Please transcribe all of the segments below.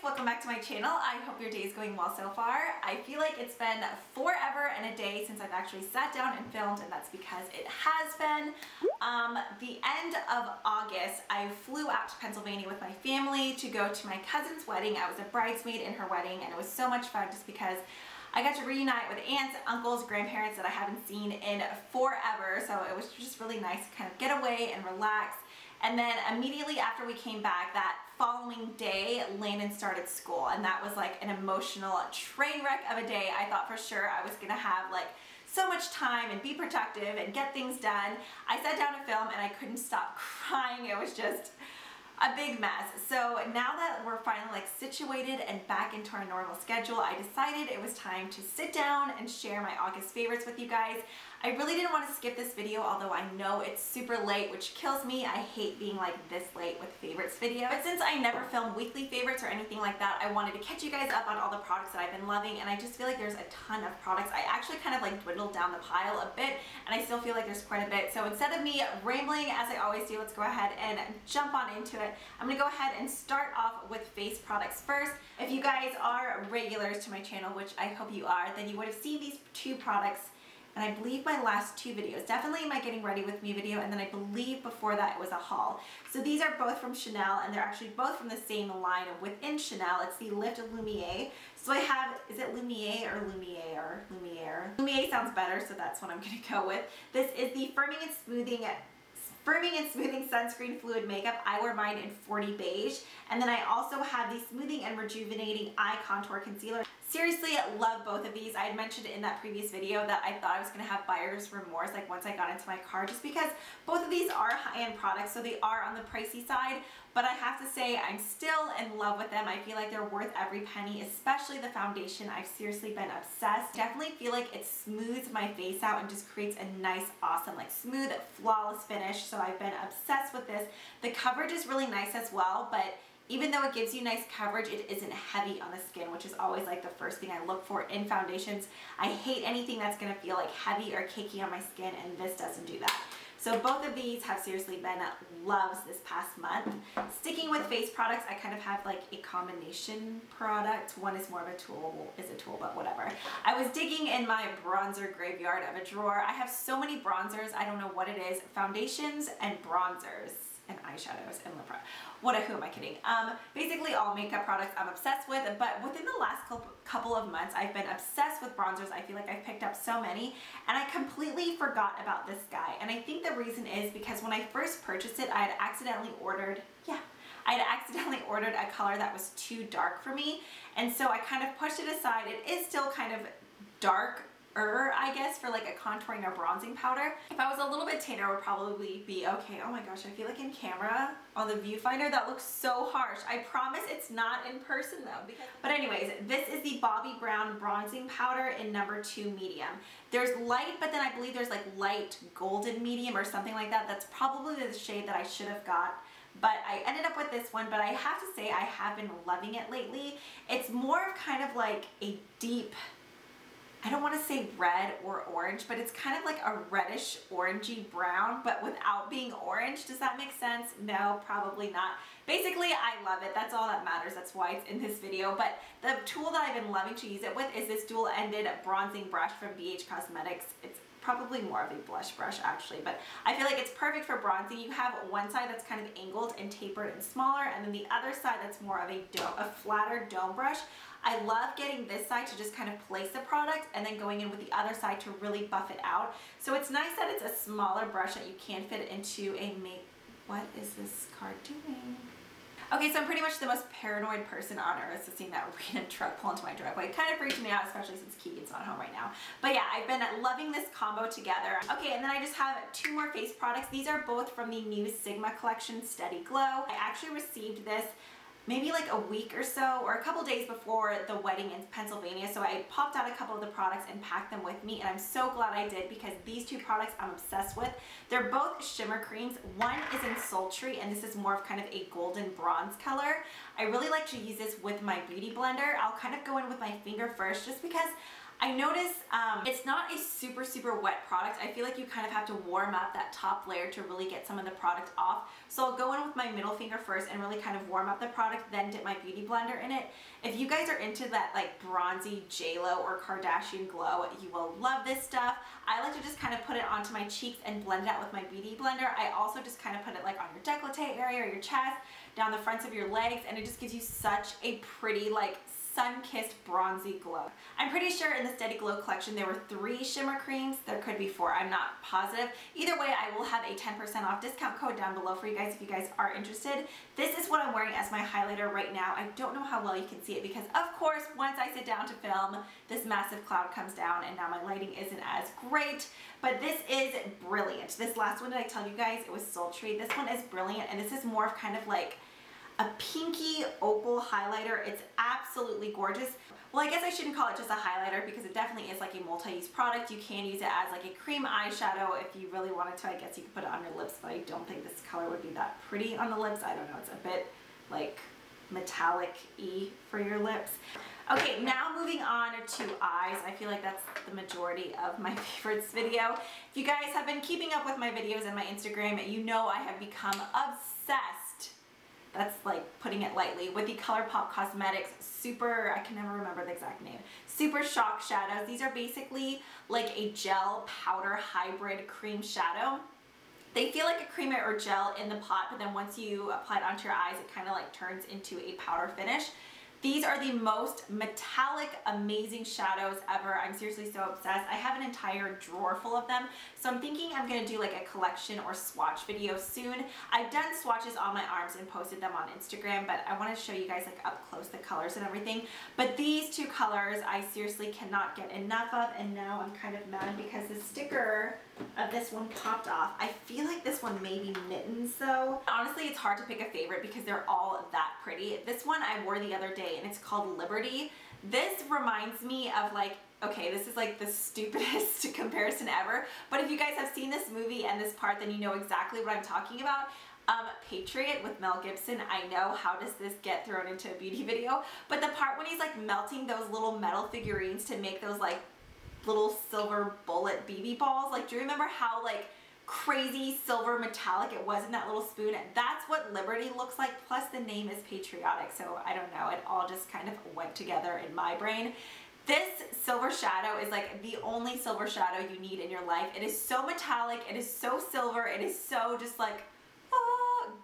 guys, welcome back to my channel. I hope your day is going well so far. I feel like it's been forever and a day since I've actually sat down and filmed, and that's because it has been. The end of August, I flew out to Pennsylvania with my family to go to my cousin's wedding. I was a bridesmaid in her wedding, and it was so much fun just because I got to reunite with aunts, uncles, grandparents that I haven't seen in forever. So it was just really nice to kind of get away and relax. And then immediately after we came back, that following day, Landon started school, and that was like an emotional train wreck of a day. I thought for sure I was gonna have like so much time and be productive and get things done. I sat down to film and I couldn't stop crying. It was just a big mess. So now that we're finally like situated and back into our normal schedule, I decided it was time to sit down and share my August favorites with you guys. I really didn't want to skip this video, although I know it's super late, which kills me. I hate being like this late with favorites video. But since I never film weekly favorites or anything like that, I wanted to catch you guys up on all the products that I've been loving, and I just feel like there's a ton of products. I actually kind of like dwindled down the pile a bit, and I still feel like there's quite a bit. So instead of me rambling as I always do, let's go ahead and jump on into it. I'm gonna go ahead and start off with face products first. If you guys are regulars to my channel, which I hope you are, then you would have seen these two products, and I believe my last two videos, definitely my getting ready with me video, and then I believe before that it was a haul. So these are both from Chanel, and they're actually both from the same line within Chanel. It's the Lift Lumiere. So I have, is it Lumiere or Lumiere? Lumiere. Lumiere sounds better, so that's what I'm gonna go with. This is the Firming and Smoothing Sunscreen Fluid Makeup. I wear mine in 40 Beige. And then I also have the Smoothing and Rejuvenating Eye Contour Concealer. Seriously, love both of these. I had mentioned in that previous video that I thought I was going to have buyer's remorse like once I got into my car, just because both of these are high-end products, so they are on the pricey side, but I have to say I'm still in love with them. I feel like they're worth every penny, especially the foundation. I've seriously been obsessed. Definitely feel like it smooths my face out and just creates a nice, awesome, like smooth, flawless finish, so I've been obsessed with this. The coverage is really nice as well, but even though it gives you nice coverage, it isn't heavy on the skin, which is always like the first thing I look for in foundations. I hate anything that's gonna feel like heavy or cakey on my skin, and this doesn't do that. So both of these have seriously been loves this past month. Sticking with face products, I kind of have like a combination product. One is more of a tool, but whatever. I was digging in my bronzer graveyard of a drawer. I have so many bronzers, I don't know what it is. Foundations and bronzers and eyeshadows and lip product. Who am I kidding? Basically all makeup products I'm obsessed with, but within the last couple of months, I've been obsessed with bronzers. I feel like I've picked up so many, and I completely forgot about this guy. And I think the reason is because when I first purchased it, I had accidentally ordered a color that was too dark for me. And so I kind of pushed it aside. It is still kind of dark, I guess, for like a contouring or bronzing powder. If I was a little bit tanner, I would probably be okay. Oh my gosh, I feel like in camera on the viewfinder that looks so harsh. I promise it's not in person though. But anyways, this is the Bobbi Brown bronzing powder in No. 2 medium. There's light, but then I believe there's like light golden medium or something like that. That's probably the shade that I should have got, but I ended up with this one. But I have to say I have been loving it lately. It's more of kind of like a deep, I don't want to say red or orange, but it's kind of like a reddish orangey brown, but without being orange. Does that make sense? No, probably not. Basically, I love it. That's all that matters. That's why it's in this video. But the tool that I've been loving to use it with is this dual-ended bronzing brush from BH Cosmetics. It's probably more of a blush brush actually, but I feel like it's perfect for bronzing. You have one side that's kind of angled and tapered and smaller, and then the other side that's more of a flatter dome brush. I love getting this side to just kind of place the product and then going in with the other side to really buff it out. So it's nice that it's a smaller brush that you can fit into a make. What is this card doing? Okay, so I'm pretty much the most paranoid person on earth, so seeing that random truck pull into my driveway kind of freaks me out, especially since Keegan's not home right now. But yeah, I've been loving this combo together. Okay, and then I just have two more face products. These are both from the new Sigma collection, Steady Glow. I actually received this maybe like a week or so, or a couple days before the wedding in Pennsylvania. So I popped out a couple of the products and packed them with me, and I'm so glad I did because these two products I'm obsessed with. They're both shimmer creams. One is in Sultry, and this is more of kind of a golden bronze color. I really like to use this with my beauty blender. I'll kind of go in with my finger first just because I notice it's not a super wet product. I feel like you kind of have to warm up that top layer to really get some of the product off. So I'll go in with my middle finger first and really kind of warm up the product, then dip my beauty blender in it. If you guys are into that like bronzy JLo or Kardashian glow, you will love this stuff. I like to just kind of put it onto my cheeks and blend it out with my beauty blender. I also just kind of put it like on your décolleté area or your chest, down the fronts of your legs, and it just gives you such a pretty like sun-kissed bronzy glow. I'm pretty sure in the Steady Glow collection there were 3 shimmer creams. There could be 4. I'm not positive. Either way, I will have a 10% off discount code down below for you guys if you guys are interested. This is what I'm wearing as my highlighter right now. I don't know how well you can see it because, of course, once I sit down to film, this massive cloud comes down and now my lighting isn't as great, but this is brilliant. This last one, did I tell you guys it was sultry? This one is brilliant, and this is more of kind of like a pinky opal highlighter. It's absolutely gorgeous. Well, I guess I shouldn't call it just a highlighter because it definitely is like a multi-use product. You can use it as like a cream eyeshadow if you really wanted to. I guess you could put it on your lips, but I don't think this color would be that pretty on the lips. I don't know. It's a bit like metallic-y for your lips. Okay, now moving on to eyes. I feel like that's the majority of my favorites video. If you guys have been keeping up with my videos and my Instagram, you know I have become obsessed, that's like putting it lightly, with the ColourPop Cosmetics Super, I can never remember the exact name, Super Shock Shadows. These are basically like a gel powder hybrid cream shadow. They feel like a cream or gel in the pot, but then once you apply it onto your eyes, it kind of like turns into a powder finish. These are the most metallic, amazing shadows ever. I'm seriously so obsessed. I have an entire drawer full of them. So I'm thinking I'm gonna do like a collection or swatch video soon. I've done swatches on my arms and posted them on Instagram, but I wanna show you guys like up close the colors and everything. But these two colors I seriously cannot get enough of, and now I'm kind of mad because the sticker of this one popped off. I feel like this one may be Mittens though. Honestly, it's hard to pick a favorite because they're all that pretty. This one I wore the other day, and it's called Liberty. This reminds me of like, okay, this is like the stupidest comparison ever, but if you guys have seen this movie and this part, then you know exactly what I'm talking about. Patriot with Mel Gibson. I know, how does this get thrown into a beauty video? But the part when he's like melting those little metal figurines to make those like little silver bullet BB balls, like do you remember how like crazy silver metallic it was in that little spoon? That's what Liberty looks like, plus the name is patriotic, so I don't know, it all just kind of went together in my brain. This silver shadow is like the only silver shadow you need in your life. It is so metallic, it is so silver, it is so just like, oh,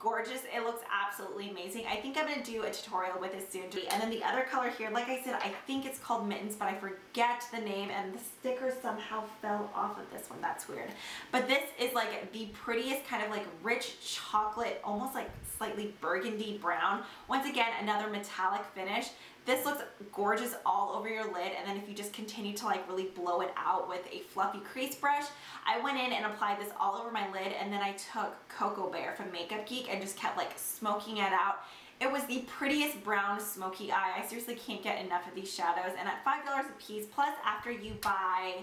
gorgeous. It looks absolutely amazing. I think I'm going to do a tutorial with this soon. And then the other color here, like I said, I think it's called Mittens, but I forget the name, and the sticker somehow fell off of this one. That's weird. But this is like the prettiest kind of like rich chocolate, almost like slightly burgundy brown. Once again, another metallic finish. This looks gorgeous all over your lid, and then if you just continue to like really blow it out with a fluffy crease brush. I went in and applied this all over my lid, and then I took Cocoa Bear from Makeup Geek and just kept like smoking it out. It was the prettiest brown smoky eye. I seriously can't get enough of these shadows, and at $5 a piece, plus after you buy,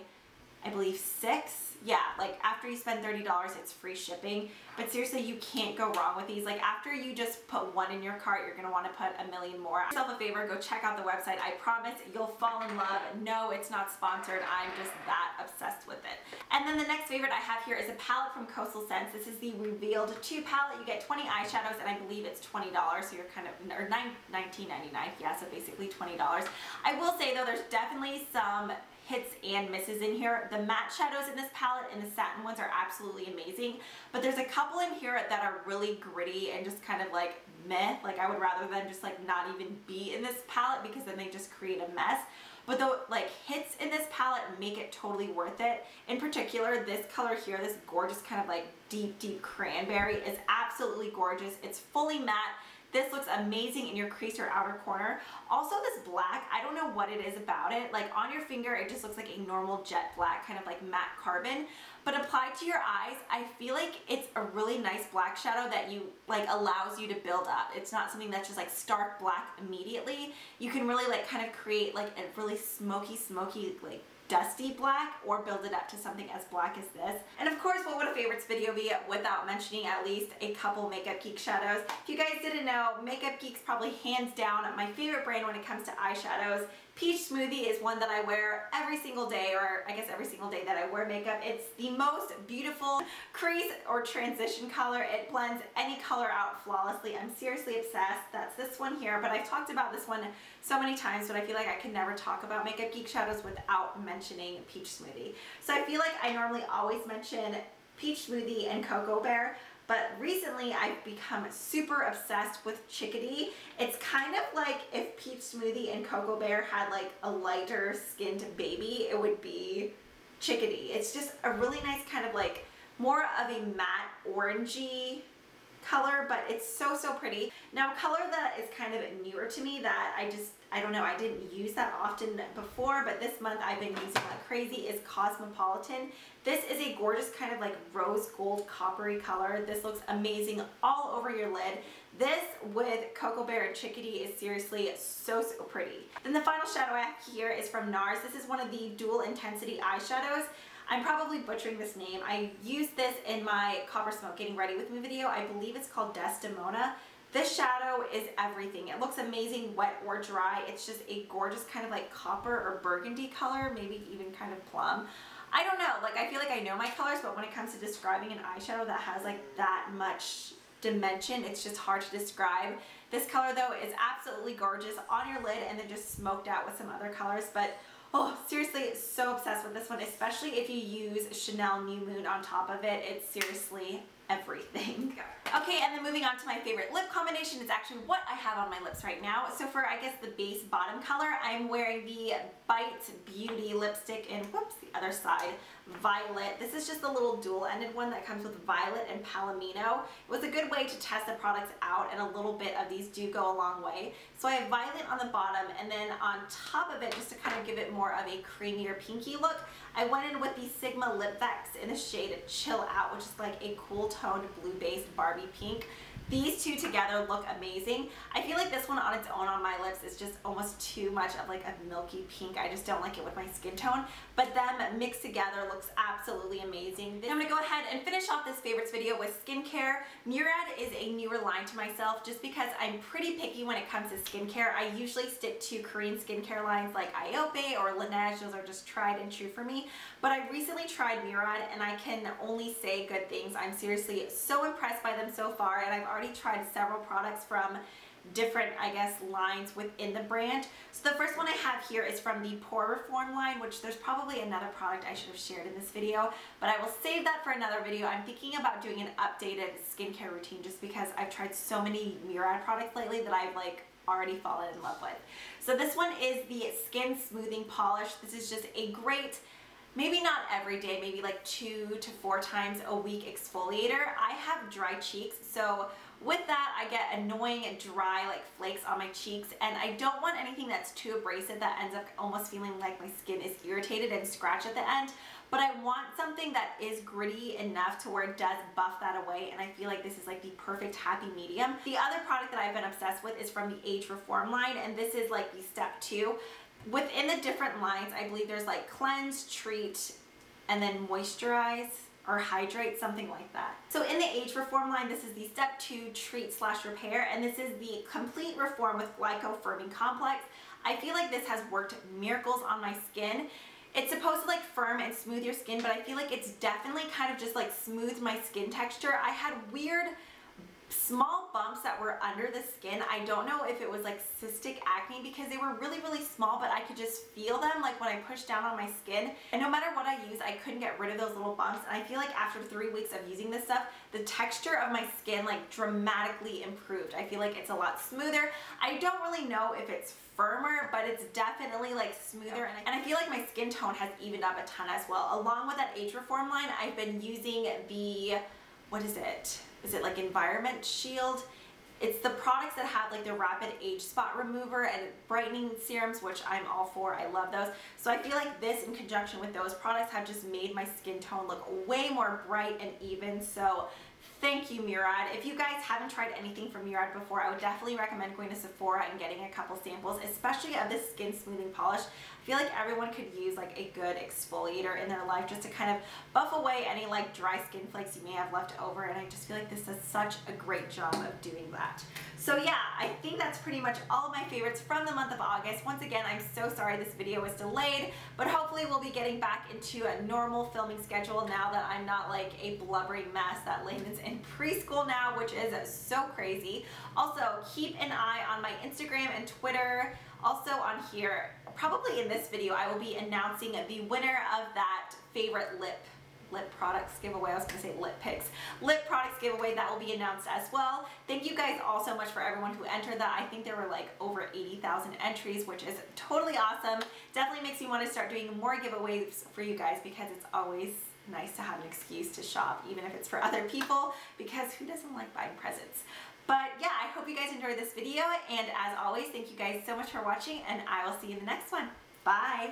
I believe 6. Yeah, like after you spend $30, it's free shipping. But seriously, you can't go wrong with these. Like after you just put one in your cart, you're gonna wanna put a million more. Do yourself a favor, go check out the website. I promise you'll fall in love. No, it's not sponsored. I'm just that obsessed with it. And then the next favorite I have here is a palette from Coastal Scents. This is the Revealed 2 palette. You get 20 eyeshadows, and I believe it's $20, so you're kind of, or $19.99, yeah, so basically $20. I will say though, there's definitely some hits and misses in here. The matte shadows in this palette and the satin ones are absolutely amazing, but there's a couple in here that are really gritty and just kind of like meh. Like I would rather them just like not even be in this palette because then they just create a mess. But the like hits in this palette make it totally worth it. In particular, this color here, this gorgeous kind of like deep cranberry is absolutely gorgeous. It's fully matte. This looks amazing in your crease or outer corner. Also this black, I don't know what it is about it. Like on your finger, it just looks like a normal jet black, kind of like matte carbon. But applied to your eyes, I feel like it's a really nice black shadow that you like allows you to build up. It's not something that's just like stark black immediately. You can really like kind of create like a really smoky, like dusty black or build it up to something as black as this. And of course, what would a favorites video be without mentioning at least a couple Makeup Geek shadows? If you guys didn't know, Makeup Geek's probably hands down my favorite brand when it comes to eyeshadows. Peach Smoothie is one that I wear every single day, or I guess every single day that I wear makeup. It's the most beautiful crease or transition color. It blends any color out flawlessly. I'm seriously obsessed. That's this one here, but I've talked about this one so many times, but I feel like I could never talk about Makeup Geek shadows without mentioning Peach Smoothie. So I feel like I normally always mention Peach Smoothie and Cocoa Bear, but recently I've become super obsessed with Chickadee. It's kind of like if Peach Smoothie and Cocoa Bear had like a lighter skinned baby, it would be Chickadee. It's just a really nice kind of like more of a matte orangey color, but it's so pretty. Now, a color that is kind of newer to me that I don't know, I didn't use that often before, but this month I've been using like crazy is Cosmopolitan. This is a gorgeous kind of like rose gold coppery color. This looks amazing all over your lid. This with Cocoa Bear and Chickadee is seriously so pretty. Then the final shadow I have here is from NARS. This is one of the dual intensity eyeshadows. I'm probably butchering this name. I used this in my Copper Smoke Getting Ready With Me video. I believe it's called Desdemona. This shadow is everything. It looks amazing wet or dry. It's just a gorgeous kind of like copper or burgundy color, maybe even kind of plum. I don't know, like I feel like I know my colors, but when it comes to describing an eyeshadow that has like that much dimension, it's just hard to describe. This color though is absolutely gorgeous on your lid and then just smoked out with some other colors, but oh, seriously, so obsessed with this one, especially if you use Chanel New Moon on top of it. It's seriously everything. Okay, and then moving on to my favorite lip combination is actually what I have on my lips right now. So for, I guess, the base bottom color, I'm wearing the Bite Beauty lipstick in, whoops, the other side, Violet. This is just the little dual-ended one that comes with Violet and Palomino. It was a good way to test the products out, and a little bit of these do go a long way. So I have Violet on the bottom, and then on top of it, just to kind of give it more of a creamier pinky look, I went in with the Sigma Lip Vex in the shade Chill Out, which is like a cool toned blue-based Barbie pink. These two together look amazing. I feel like this one on its own on my lips is just almost too much of like a milky pink. I just don't like it with my skin tone, but them mixed together looks absolutely amazing. Then I'm gonna go ahead and finish off this favorites video with skincare. Murad is a newer line to myself just because I'm pretty picky when it comes to skincare. I usually stick to Korean skincare lines like IOPE or Laneige. Those are just tried and true for me, but I recently tried Murad and I can only say good things. I'm seriously so impressed by them so far, and I've already tried several products from different, I guess, lines within the brand. So the first one I have here is from the Pore Reform line, which there's probably another product I should have shared in this video, but I will save that for another video. I'm thinking about doing an updated skincare routine just because I've tried so many Murad products lately that I've like already fallen in love with. So this one is the Skin Smoothing Polish. This is just a great, maybe not every day, maybe like 2 to 4 times a week exfoliator. I have dry cheeks, so with that I get annoying dry like flakes on my cheeks, and I don't want anything that's too abrasive that ends up almost feeling like my skin is irritated and scratched at the end, but I want something that is gritty enough to where it does buff that away, and I feel like this is like the perfect happy medium. The other product that I've been obsessed with is from the Age Reform line, and this is like the step 2. Within the different lines, I believe there's like cleanse, treat, and then moisturize or hydrate, something like that. So in the Age Reform line, this is the step 2 treat/repair, and this is the Complete Reform with Glyco-Firming Complex. I feel like this has worked miracles on my skin. It's supposed to like firm and smooth your skin, but I feel like it's definitely kind of just like smoothed my skin texture. I had weird small bumps that were under the skin. I don't know if it was like cystic acne because they were really small, but I could just feel them like when I pushed down on my skin, and no matter what I use, I couldn't get rid of those little bumps. And I feel like after 3 weeks of using this stuff, the texture of my skin like dramatically improved. I feel like it's a lot smoother. I don't really know if it's firmer, but it's definitely like smoother, and I feel like my skin tone has evened up a ton as well. Along with that Age Reform line, I've been using the, what is it? Is it like Environment Shield? It's the products that have like the Rapid Age Spot Remover and Brightening Serums, which I'm all for. I love those. So I feel like this in conjunction with those products have just made my skin tone look way more bright and even. So Thank you, Murad. If you guys haven't tried anything from Murad before, I would definitely recommend going to Sephora and getting a couple samples, especially of this skin smoothing polish. I feel like everyone could use like a good exfoliator in their life just to kind of buff away any like dry skin flakes you may have left over, and I just feel like this does such a great job of doing that. So yeah, I think that's pretty much all of my favorites from the month of August. Once again, I'm so sorry this video was delayed, but hopefully we'll be getting back into a normal filming schedule now that I'm not like a blubbering mess that Layden's in preschool now, which is so crazy. Also, keep an eye on my Instagram and Twitter. Also on here, probably in this video, I will be announcing the winner of that favorite lip products giveaway. I was gonna say lip picks. Lip products giveaway, that will be announced as well. Thank you guys all so much for everyone who entered that. I think there were like over 80,000 entries, which is totally awesome. Definitely makes me want to start doing more giveaways for you guys because it's always nice to have an excuse to shop, even if it's for other people, because who doesn't like buying presents? But yeah, I hope you guys enjoyed this video, and as always, thank you guys so much for watching, and I will see you in the next one. Bye!